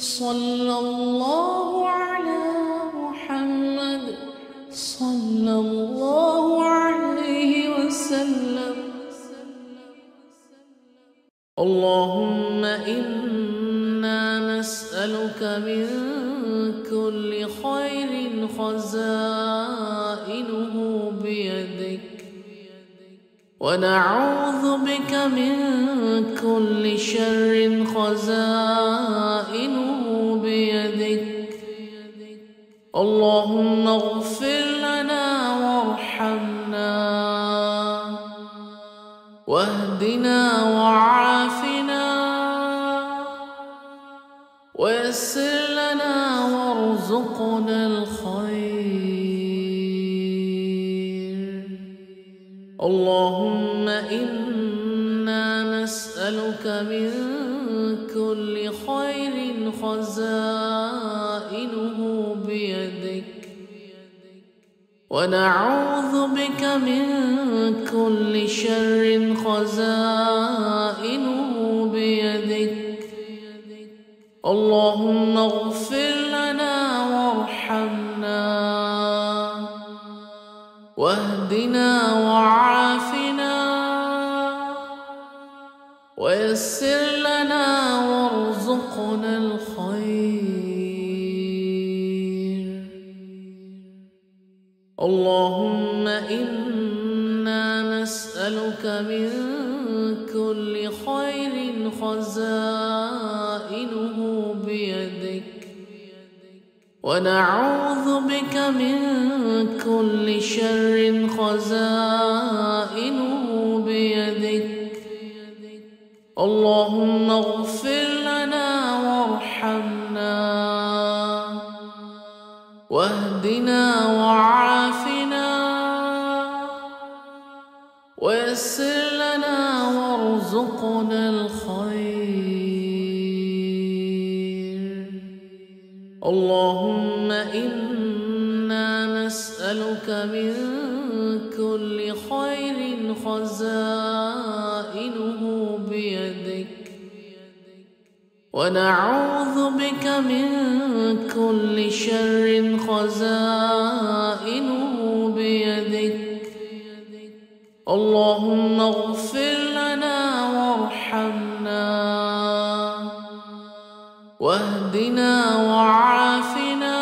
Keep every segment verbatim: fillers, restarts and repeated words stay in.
صلى الله على محمد صلى الله عليه وسلم. اللهم إنا نسألك من كل خير خزائنه بيدك، ونعوذ بك من كل شر خزائنه بيدك. اللهم اغفر لنا وارحمنا واهدنا وعافنا ويسر لنا وارزقنا الخير. اللهم إنا نسألك من كل خير خزائنه بيدك، ونعوذ بك من كل شر خزائنه بيدك. اللهم اغفر لنا وارحمنا واهدنا وعافنا ويسر لنا وارزقنا الخير. اللهم إنا نسألك من كل خير خزائنه بيدك، ونعوذ بك من كل شر خزائنه بيدك. اللهم اغفر لنا وارحمنا واهدنا وعافنا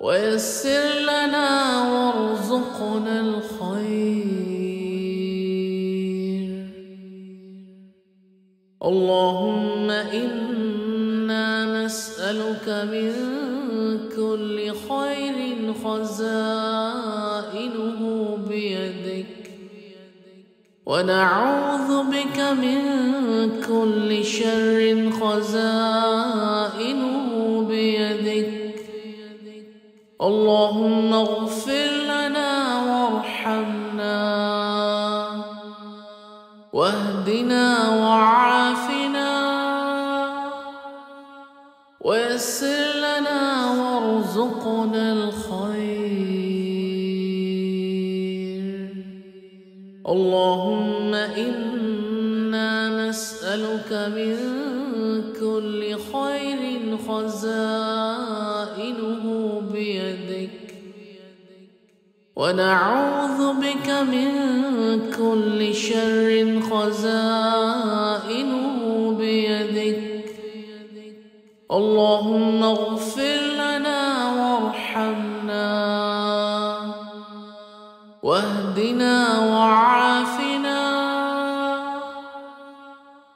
ويسر لنا وارزقنا الخير. اللهم إنا نسألك من كل خير خزائنه بيدك، ونعوذ بك من كل شر خزائنه بيدك. اللهم اغفر لنا وارحمنا واهدنا وعافنا ويسر لنا وارزقنا الخير. اللهم إنا نسألك من كل خير خزائنه بيدك، ونعوذ بك من كل شر خزائنه بيدك. اللهم اغفر لنا وارحمنا واهدنا وعافنا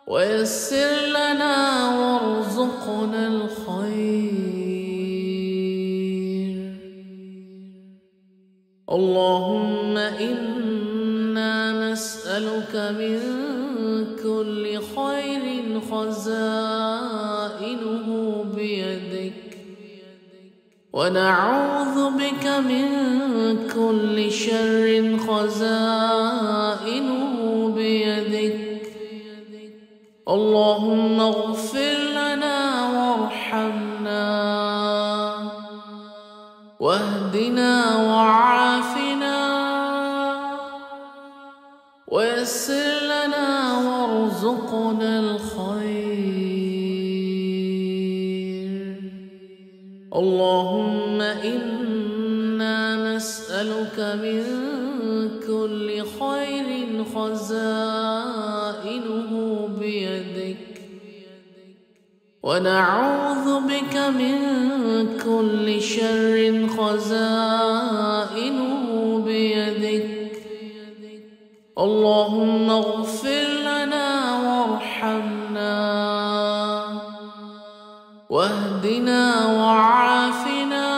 ويسر لنا وارزقنا الخير. اللهم إنا نسألك من كل خير خزائنه بيدك، ونعوذ بك من كل شر خزائنه بيدك. اللهم اغفر لنا وارحمنا واهدنا وعافنا ويسر لنا وارزقنا الخير. اللهم إنا نسألك من كل خير خزائنه بيدك، ونعوذ بك من كل شر خزائنه بيدك. اللهم اغفر لنا وارحمنا واهدنا وعافنا ويسر لنا وارزقنا الخير. اللهم إنا نسألك من كل خير خزائنه بيدك، ونعوذ بك من كل شر خزائنه بيدك. اللهم اغفر لنا وارحمنا واهدنا وعافنا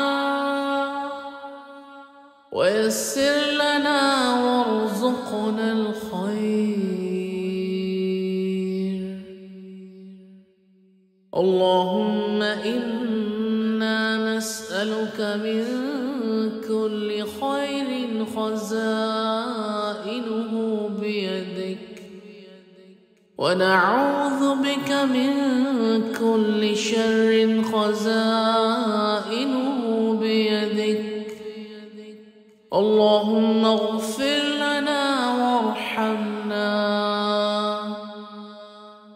ويسر لنا وارزقنا الخير. اللهم إنا نسألك من كل خير خزائنه بيدك، ونعوذ بك من كل شر خزائنه بيدك. اللهم اغفر لنا وارحمنا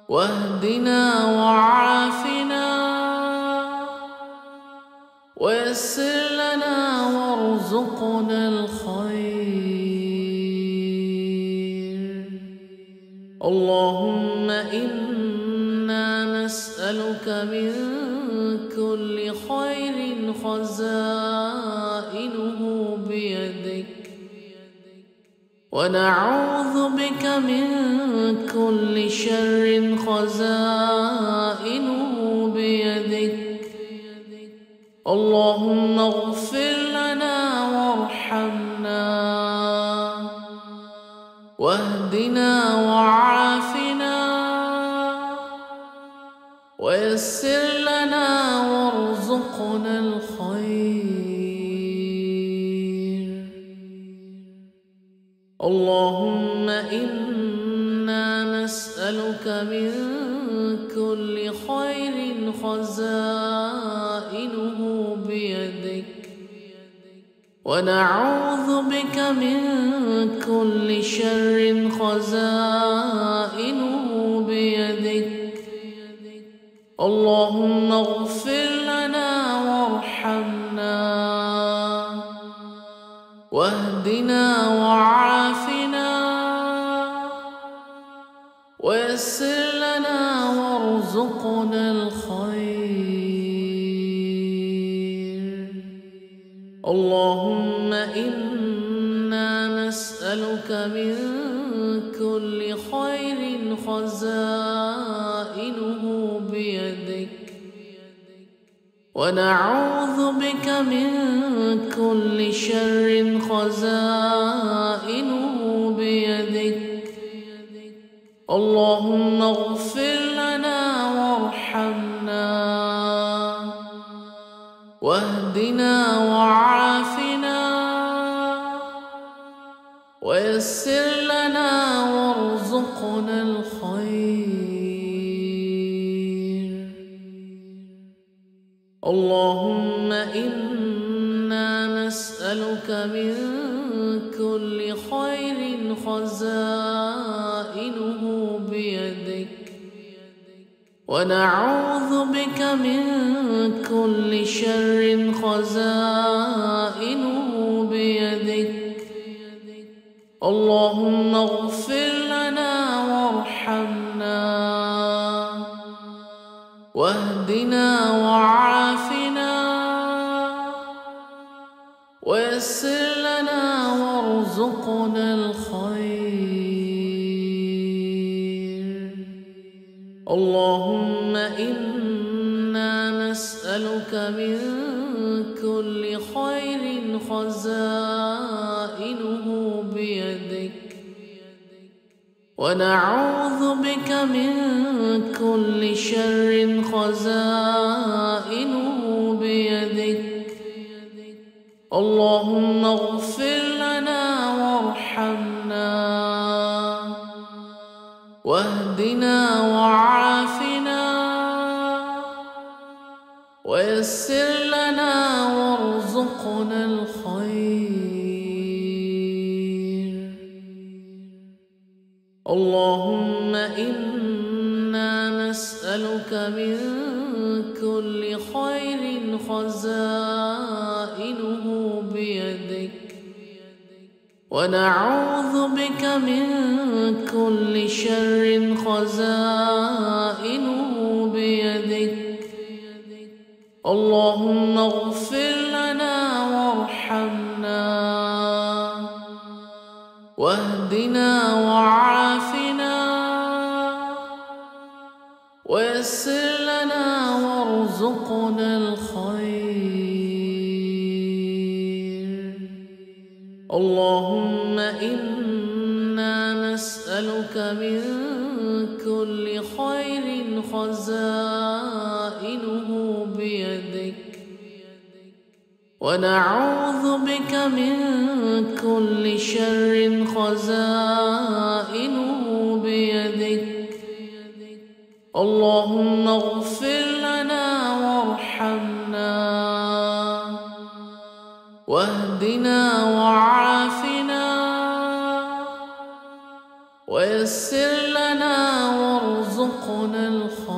واهدنا وعافنا ويسر لنا وارزقنا الخير. اللهم إنا نسألك من كل خير خزائنه بيدك، ونعوذ بك من كل شر خزائنه بيدك. اللهم اغفر لنا وارحمنا واهدنا وعافنا ويسر لنا وارزقنا الخير. اللهم إنا نسألك من كل خير خزائنه بيدك، ونعوذ بك من كل شر خزائنه بيدك. اللهم اغفر لنا وارحمنا واهدنا وعافنا ويسر لنا وارزقنا الخير. اللهم إنا نسألك من كل خير خزائنه بيدك، ونعوذ بك من كل شر خزائنه بيدك. اللهم اغفر لنا وارحمنا واهدنا وعافنا ويسر لنا وارزقنا الخير. اللهم إنا نسألك من كل خير خزائنه بيدك، ونعوذ بك من كل شر خزائنه بيدك. اللهم اغفر لنا وارحمنا واهدنا وعافنا ويسر لنا وارزقنا الخير. اللهم إنا نسألك من كل خير خزائنه بيدك، ونعوذ بك من كل شر خزائنه بيدك. اللهم اغفر لنا وارحمنا واهدنا وعافنا ويسر لنا وارزقنا الخير. اللهم إنا نسألك لك من كل خير خزائنه بيدك، ونعوذ بك من كل شر خزائنه بيدك. اللهم اغفر لنا وارحمنا واهدنا وعافنا ويسر لنا وارزقنا الخير. اللهم إنا نسألك من كل خير خزائنه بيدك، ونعوذ بك من كل شر خزائنه بيدك. اللهم اغفر لنا وارحمنا واهدنا وعافنا ويسر لنا وارزقنا الخير.